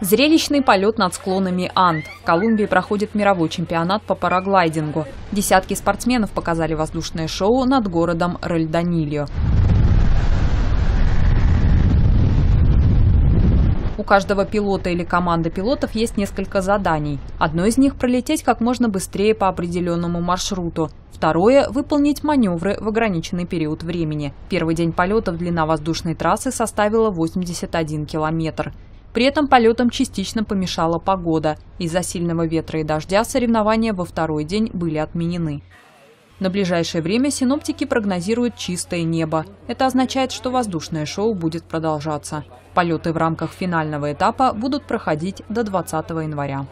Зрелищный полет над склонами Анд. В Колумбии проходит мировой чемпионат по параглайдингу. Десятки спортсменов показали воздушное шоу над городом Ральданильо. У каждого пилота или команды пилотов есть несколько заданий. Одно из них – пролететь как можно быстрее по определенному маршруту. Второе – выполнить маневры в ограниченный период времени. Первый день полетов длина воздушной трассы составила 81 километр. При этом полетам частично помешала погода. Из-за сильного ветра и дождя соревнования во второй день были отменены. На ближайшее время синоптики прогнозируют чистое небо. Это означает, что воздушное шоу будет продолжаться. Полеты в рамках финального этапа будут проходить до 20 января.